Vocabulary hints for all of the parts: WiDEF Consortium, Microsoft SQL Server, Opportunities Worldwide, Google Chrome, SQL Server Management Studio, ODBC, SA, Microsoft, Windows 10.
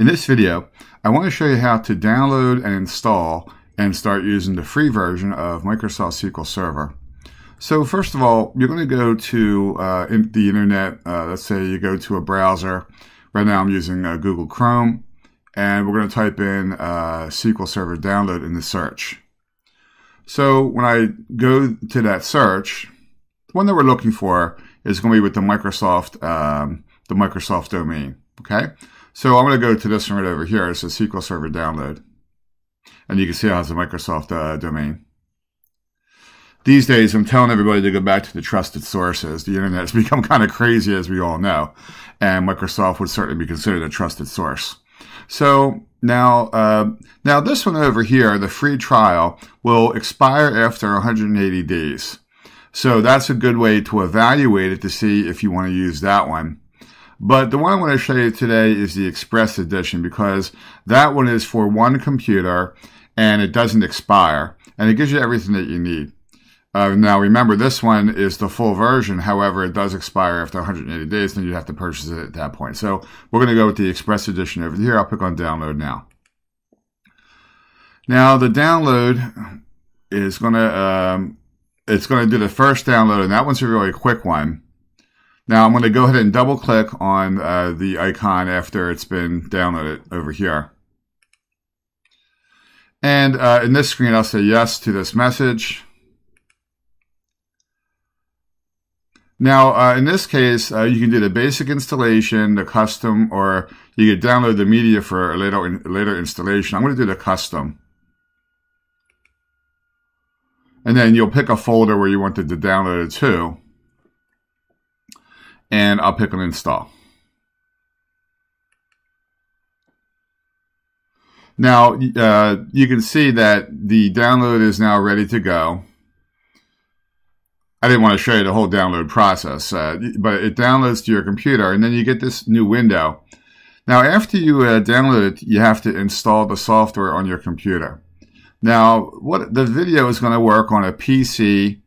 In this video, I want to show you how to download and install and start using the free version of Microsoft SQL Server. So first of all, you're going to go to the internet. Let's say you go to a browser. Right now I'm using Google Chrome, and we're going to type in SQL Server download in the search. So when I go to that search, the one that we're looking for is going to be with the Microsoft domain. Okay. So I'm going to go to this one right over here. It's a SQL Server download. And you can see it has a Microsoft domain. These days, I'm telling everybody to go back to the trusted sources. The internet has become kind of crazy, as we all know. And Microsoft would certainly be considered a trusted source. So now this one over here, the free trial, will expire after 180 days. So that's a good way to evaluate it to see if you want to use that one. But the one I'm going to show you today is the Express edition, because that one is for one computer and it doesn't expire, and it gives you everything that you need. Now remember, this one is the full version. However, it does expire after 180 days, then you'd have to purchase it at that point. So we're going to go with the Express edition over here. I'll click on download now. Now the download is going to, it's going to do the first download, and that one's a really quick one. Now I'm going to go ahead and double click on the icon after it's been downloaded over here. And in this screen, I'll say yes to this message. Now in this case, you can do the basic installation, the custom, or you can download the media for a later installation. I'm going to do the custom. And then you'll pick a folder where you wanted to download it to. And I'll pick on install. Now you can see that the download is now ready to go. I didn't want to show you the whole download process, but it downloads to your computer, and then you get this new window. Now after you download it, you have to install the software on your computer. Now what the video is going to work on a PC,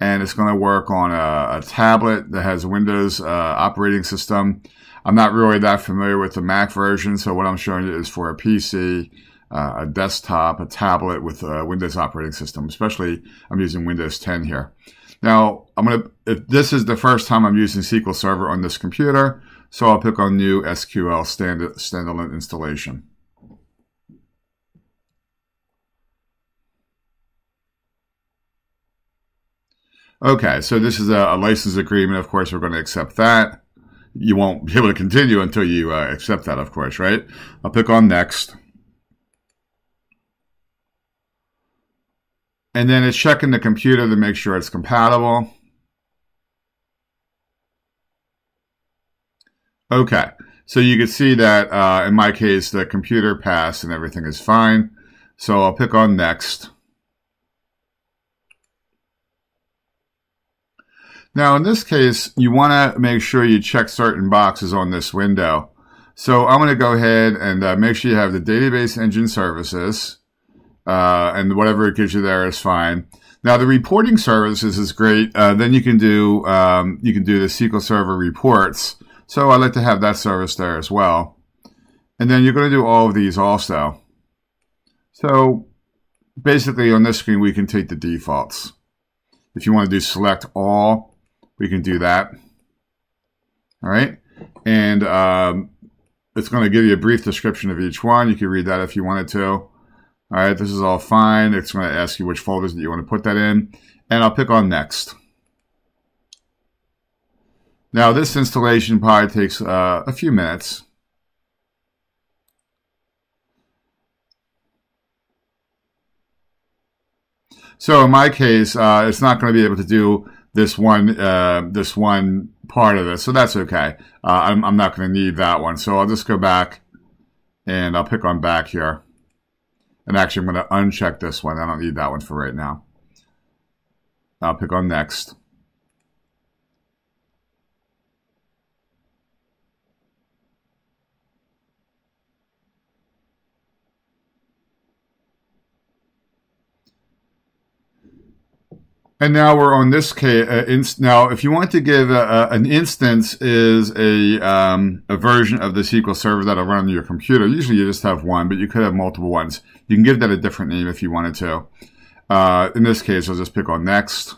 and it's going to work on a tablet that has Windows operating system. I'm not really that familiar with the Mac version, so what I'm showing you is for a PC, a desktop, a tablet with a Windows operating system. Especially, I'm using Windows 10 here. Now, if this is the first time I'm using SQL Server on this computer, so I'll pick on New SQL Standalone Installation. Okay, so this is a license agreement. Of course, we're going to accept that. You won't be able to continue until you accept that, of course, right? I'll pick on Next. And then it's checking the computer to make sure it's compatible. Okay, so you can see that in my case, the computer passed and everything is fine. So I'll pick on Next. Now, in this case, you want to make sure you check certain boxes on this window. So I'm going to go ahead and make sure you have the database engine services, and whatever it gives you there is fine. Now, the reporting services is great. Then you can do the SQL Server reports. So I like to have that service there as well. And then you're going to do all of these also. So basically, on this screen, we can take the defaults. If you want to do select all, we can do that. All right. And it's going to give you a brief description of each one. You can read that if you wanted to. All right. This is all fine. It's going to ask you which folders that you want to put that in. And I'll pick on Next. Now, this installation probably takes a few minutes. So in my case, it's not going to be able to do this one part of it, so that's okay. I'm not going to need that one, so I'll just go back and I'll pick on back here. And actually, I'm going to uncheck this one. I don't need that one for right now. I'll pick on Next. And now we're on this case. Now, if you want to give an instance is a version of the SQL Server that'll run on your computer. Usually you just have one, but you could have multiple ones. You can give that a different name if you wanted to. In this case, I'll just pick on next.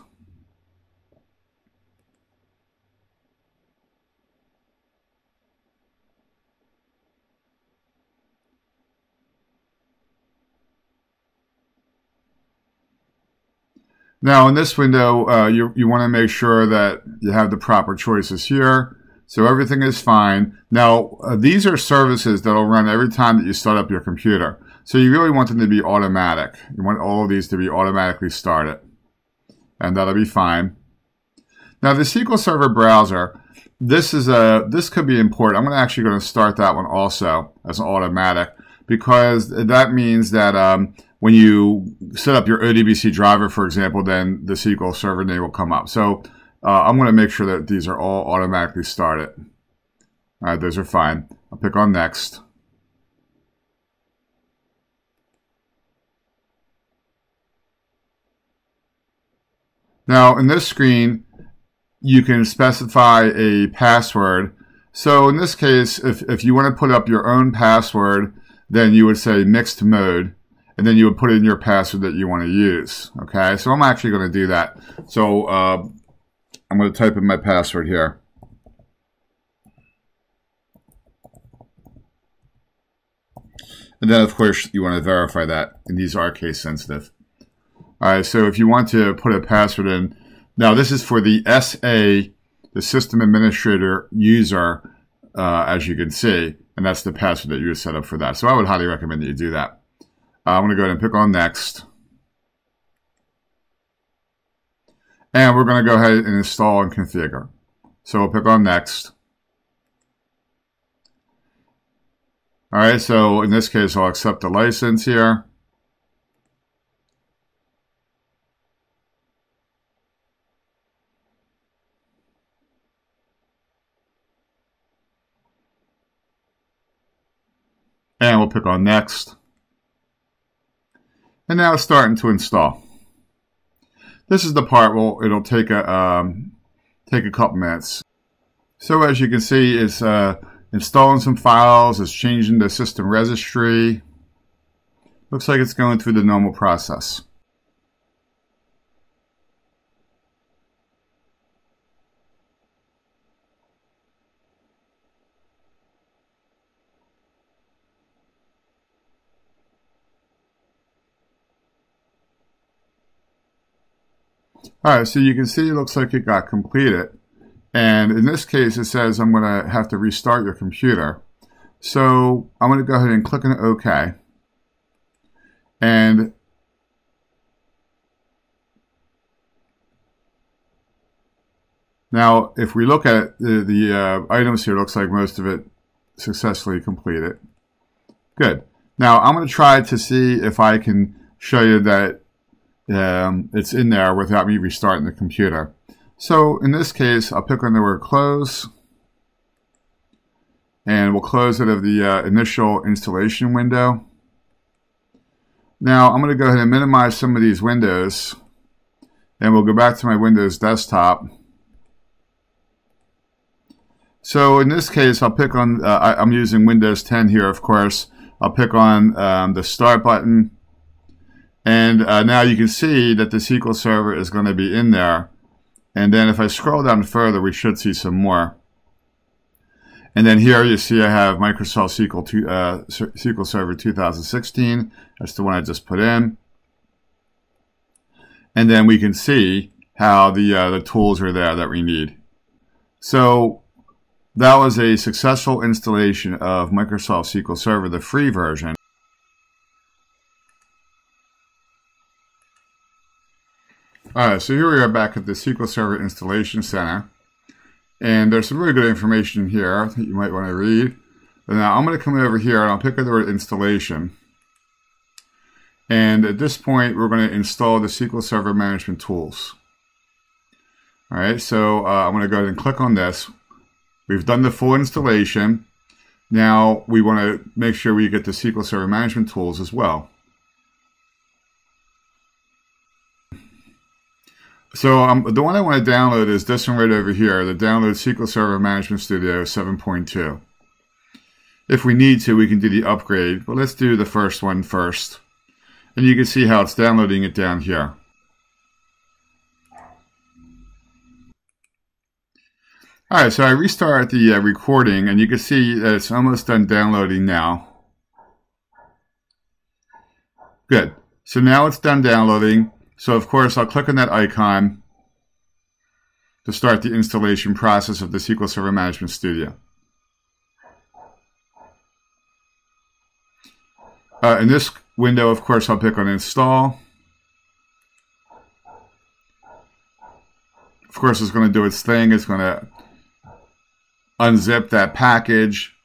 Now in this window, you want to make sure that you have the proper choices here. So everything is fine. Now these are services that will run every time that you start up your computer. So you really want them to be automatic. You want all of these to be automatically started. And that'll be fine. Now the SQL Server browser, this could be important. I'm actually going to start that one also as an automatic, because that means that when you set up your ODBC driver, for example, then the SQL Server name will come up. So I'm going to make sure that these are all automatically started. All right, those are fine. I'll pick on next. Now, in this screen, you can specify a password. So in this case, if you want to put up your own password, then you would say mixed mode. And then you would put in your password that you want to use. Okay, so I'm actually going to do that. So I'm going to type in my password here. And then, of course, you want to verify that. And these are case sensitive. All right, so if you want to put a password in. Now, this is for the SA, the system administrator user, as you can see. And that's the password that you would set up for that. So I would highly recommend that you do that. I'm going to go ahead and pick on next. And we're going to go ahead and install and configure. So we'll pick on next. All right, so in this case, I'll accept the license here. And we'll pick on next. And now it's starting to install. This is the part where it'll take a couple minutes. So as you can see, it's installing some files, it's changing the system registry. Looks like it's going through the normal process. All right, so you can see it looks like it got completed. And in this case, it says I'm going to have to restart your computer. So I'm going to go ahead and click on OK. And now if we look at the items here, it looks like most of it successfully completed. Good. Now I'm going to try to see if I can show you that it's in there without me restarting the computer. So in this case, I'll pick on the word close, and we'll close out of the initial installation window. Now I'm going to go ahead and minimize some of these windows, and we'll go back to my Windows desktop. So in this case, I'll pick on, I'm using Windows 10 here, of course. I'll pick on the start button. And now you can see that the SQL Server is going to be in there. And then if I scroll down further, we should see some more. And then here you see I have Microsoft SQL Server 2016. That's the one I just put in. And then we can see how the tools are there that we need. So that was a successful installation of Microsoft SQL Server, the free version. All right, so here we are back at the SQL Server Installation Center. And there's some really good information here that you might want to read. And now I'm going to come over here and I'll pick up the word installation. And at this point, we're going to install the SQL Server Management Tools. All right, so I'm going to go ahead and click on this. We've done the full installation. Now we want to make sure we get the SQL Server Management Tools as well. So the one I want to download is this one right over here, the download SQL Server Management Studio 7.2. If we need to, we can do the upgrade, but let's do the first one first. And you can see how it's downloading it down here. All right, so I restart the recording, and you can see that it's almost done downloading now. Good. So now it's done downloading. So of course, I'll click on that icon to start the installation process of the SQL Server Management Studio. In this window, of course, I'll pick on Install. Of course, it's going to do its thing. It's going to unzip that package.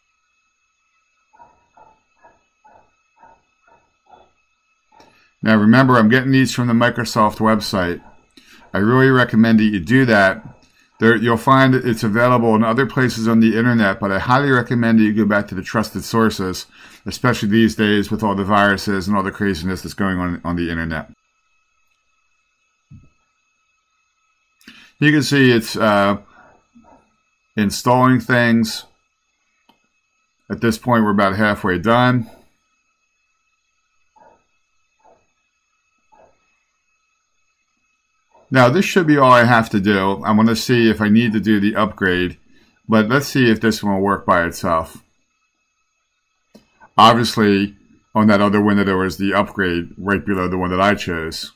Now remember, I'm getting these from the Microsoft website. I really recommend that you do that. There, you'll find it's available in other places on the internet, but I highly recommend that you go back to the trusted sources, especially these days with all the viruses and all the craziness that's going on the internet. You can see it's installing things. At this point, we're about halfway done. Now, this should be all I have to do. I want to see if I need to do the upgrade, but let's see if this one will work by itself. Obviously, on that other window, there was the upgrade right below the one that I chose.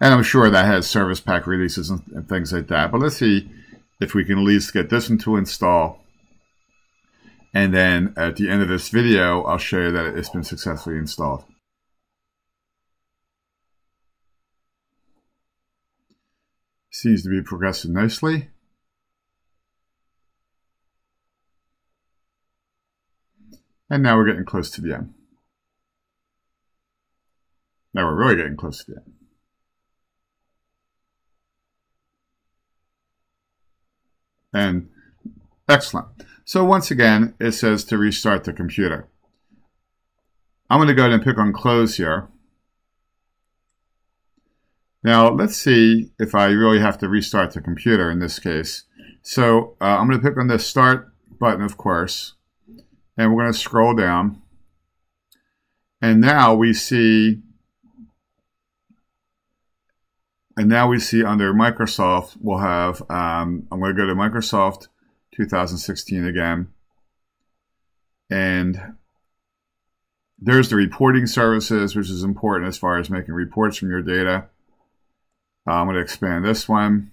And I'm sure that has service pack releases and things like that, but let's see if we can at least get this one to install. And then at the end of this video, I'll show you that it's been successfully installed. Seems to be progressing nicely. And now we're getting close to the end. Now we're really getting close to the end. And excellent. So once again, it says to restart the computer. I'm going to go ahead and pick on close here. Now, let's see if I really have to restart the computer in this case. So I'm going to pick on the Start button, of course, and we're going to scroll down. And now we see, under Microsoft, we'll have, I'm going to go to Microsoft 2016 again. And there's the reporting services, which is important as far as making reports from your data. I'm going to expand this one.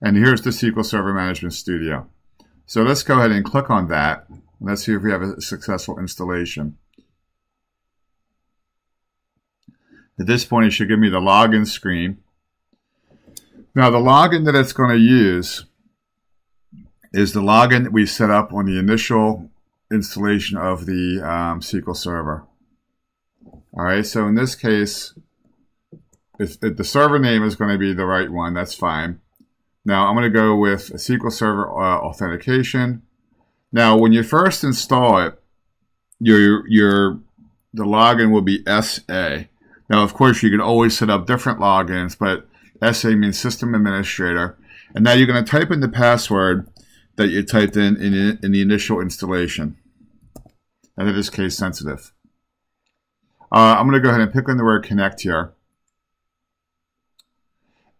And here's the SQL Server Management Studio. So let's go ahead and click on that. Let's see if we have a successful installation. At this point, it should give me the login screen. Now, the login that it's going to use is the login that we set up on the initial installation of the SQL Server. All right, so in this case, the server name is going to be the right one. That's fine. Now I'm going to go with SQL Server Authentication. Now, when you first install it, the login will be SA. Now, of course, you can always set up different logins, but SA means System Administrator. And now you're going to type in the password that you typed in the initial installation. And it is case sensitive. I'm going to go ahead and pick on the word Connect here.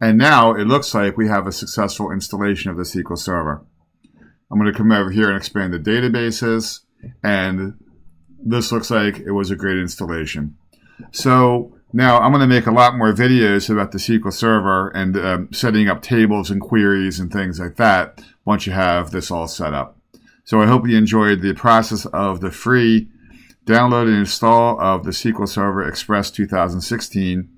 And now it looks like we have a successful installation of the SQL Server. I'm going to come over here and expand the databases. And this looks like it was a great installation. So now I'm going to make a lot more videos about the SQL Server and setting up tables and queries and things like that once you have this all set up. So I hope you enjoyed the process of the free download and install of the SQL Server Express 2016.